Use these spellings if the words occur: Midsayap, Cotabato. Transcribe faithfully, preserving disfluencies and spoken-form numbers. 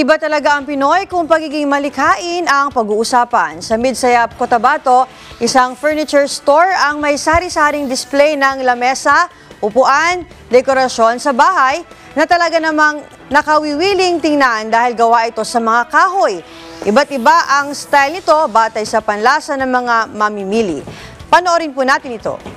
Iba talaga ang Pinoy kung pagiging malikhain ang pag-uusapan. Sa Midsayap, Cotabato, isang furniture store ang may sari-saring display ng lamesa, upuan, dekorasyon sa bahay na talaga namang nakawiwiling tingnan dahil gawa ito sa mga kahoy. Iba't iba ang style nito batay sa panlasa ng mga mamimili. Panoorin po natin ito.